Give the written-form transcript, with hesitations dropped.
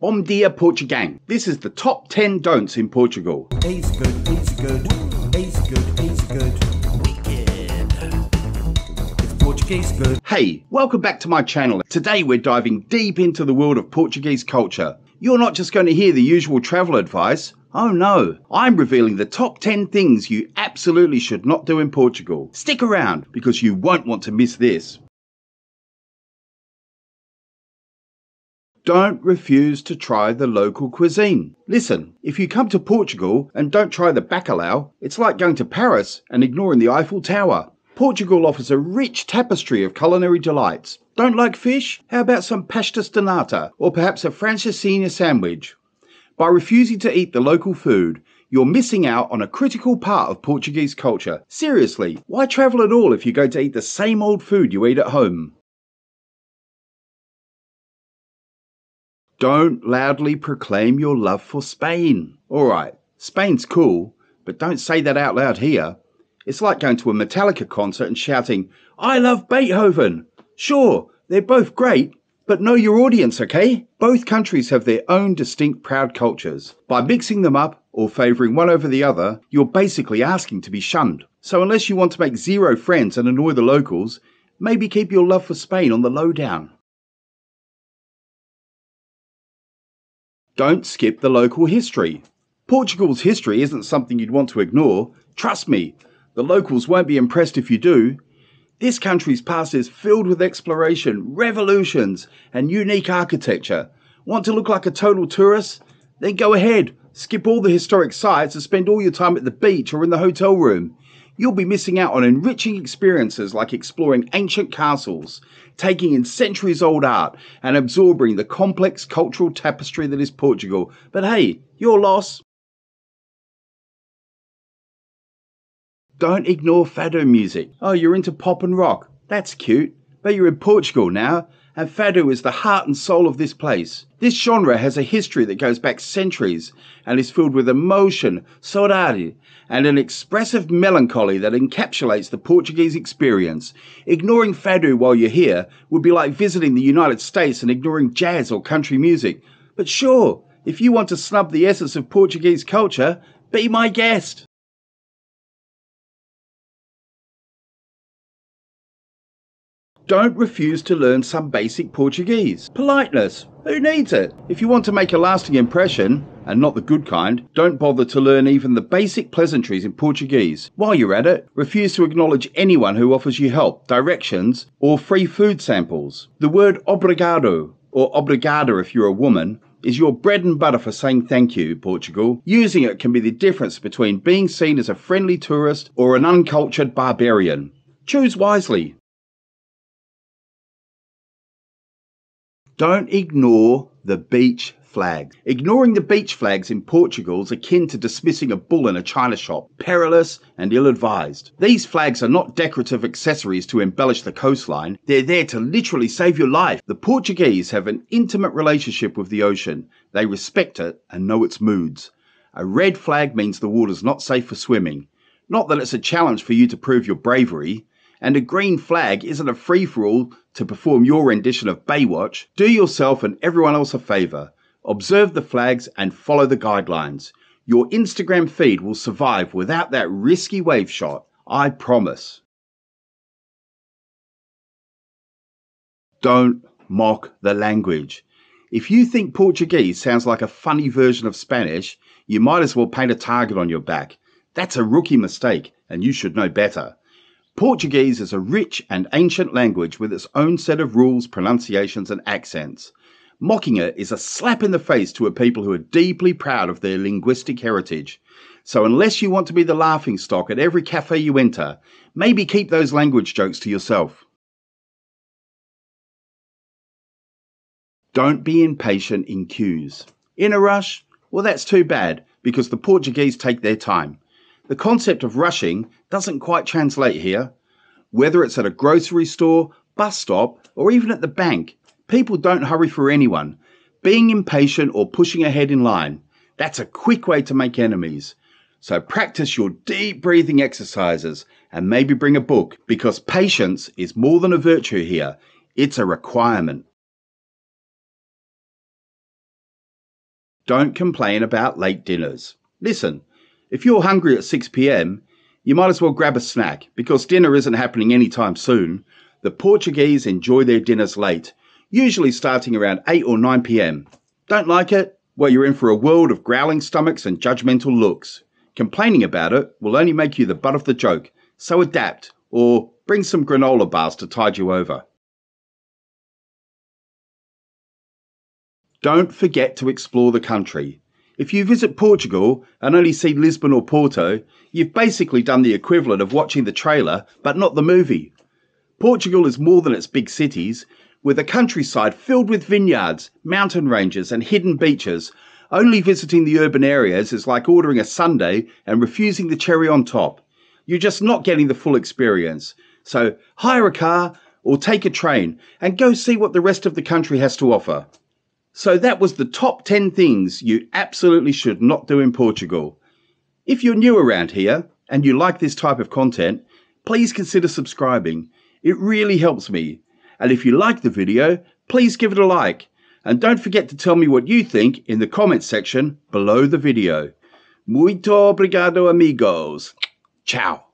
Bom dia, Portugang. This is the top 10 don'ts in Portugal. He's good, he's good, he's good, he's good. Wicked. It's Portuguese good. Hey, welcome back to my channel. Today we're diving deep into the world of Portuguese culture. You're not just going to hear the usual travel advice. Oh no, I'm revealing the top 10 things you absolutely should not do in Portugal. Stick around because you won't want to miss this. Don't refuse to try the local cuisine. Listen, if you come to Portugal and don't try the bacalhau, it's like going to Paris and ignoring the Eiffel Tower. Portugal offers a rich tapestry of culinary delights. Don't like fish? How about some pastéis de nata or perhaps a Francesinha sandwich? By refusing to eat the local food, you're missing out on a critical part of Portuguese culture. Seriously, why travel at all if you're going to eat the same old food you eat at home? Don't loudly proclaim your love for Spain. Alright, Spain's cool, but don't say that out loud here. It's like going to a Metallica concert and shouting, "I love Beethoven." Sure, they're both great, but know your audience, okay? Both countries have their own distinct proud cultures. By mixing them up or favouring one over the other, you're basically asking to be shunned. So unless you want to make zero friends and annoy the locals, maybe keep your love for Spain on the low down. Don't skip the local history. Portugal's history isn't something you'd want to ignore. Trust me, the locals won't be impressed if you do. This country's past is filled with exploration, revolutions, and unique architecture. Want to look like a total tourist? Then go ahead, skip all the historic sites and spend all your time at the beach or in the hotel room. You'll be missing out on enriching experiences like exploring ancient castles, taking in centuries-old art, and absorbing the complex cultural tapestry that is Portugal. But hey, your loss. Don't ignore Fado music. Oh, you're into pop and rock. That's cute. But you're in Portugal now, and Fado is the heart and soul of this place. This genre has a history that goes back centuries and is filled with emotion, saudade, and an expressive melancholy that encapsulates the Portuguese experience. Ignoring Fado while you're here would be like visiting the United States and ignoring jazz or country music. But sure, if you want to snub the essence of Portuguese culture, be my guest. Don't refuse to learn some basic Portuguese. Politeness, who needs it? If you want to make a lasting impression, and not the good kind, don't bother to learn even the basic pleasantries in Portuguese. While you're at it, refuse to acknowledge anyone who offers you help, directions, or free food samples. The word obrigado, or obrigada if you're a woman, is your bread and butter for saying thank you, Portugal. Using it can be the difference between being seen as a friendly tourist or an uncultured barbarian. Choose wisely. Don't ignore the beach flag. Ignoring the beach flags in Portugal is akin to dismissing a bull in a china shop. Perilous and ill-advised. These flags are not decorative accessories to embellish the coastline. They're there to literally save your life. The Portuguese have an intimate relationship with the ocean. They respect it and know its moods. A red flag means the water's not safe for swimming. Not that it's a challenge for you to prove your bravery. And a green flag isn't a free-for-all to perform your rendition of Baywatch. Do yourself and everyone else a favour. Observe the flags and follow the guidelines. Your Instagram feed will survive without that risky wave shot, I promise. Don't mock the language. If you think Portuguese sounds like a funny version of Spanish, you might as well paint a target on your back. That's a rookie mistake, and you should know better. Portuguese is a rich and ancient language with its own set of rules, pronunciations and accents. Mocking it is a slap in the face to a people who are deeply proud of their linguistic heritage. So unless you want to be the laughingstock at every cafe you enter, maybe keep those language jokes to yourself. Don't be impatient in queues. In a rush? Well, that's too bad because the Portuguese take their time. The concept of rushing doesn't quite translate here. Whether it's at a grocery store, bus stop, or even at the bank, people don't hurry for anyone. Being impatient or pushing ahead in line, that's a quick way to make enemies. So practice your deep breathing exercises and maybe bring a book, because patience is more than a virtue here. It's a requirement. Don't complain about late dinners. Listen, if you're hungry at 6 p.m, you might as well grab a snack, because dinner isn't happening anytime soon. The Portuguese enjoy their dinners late, usually starting around 8 or 9 p.m. Don't like it? Well, you're in for a world of growling stomachs and judgmental looks. Complaining about it will only make you the butt of the joke, so adapt, or bring some granola bars to tide you over. Don't forget to explore the country. If you visit Portugal and only see Lisbon or Porto, you've basically done the equivalent of watching the trailer, but not the movie. Portugal is more than its big cities, with a countryside filled with vineyards, mountain ranges and hidden beaches. Only visiting the urban areas is like ordering a sundae and refusing the cherry on top. You're just not getting the full experience. So hire a car or take a train and go see what the rest of the country has to offer. So that was the top 10 things you absolutely should not do in Portugal. If you're new around here and you like this type of content, please consider subscribing. It really helps me. And if you like the video, please give it a like. And don't forget to tell me what you think in the comments section below the video. Muito obrigado, amigos. Ciao.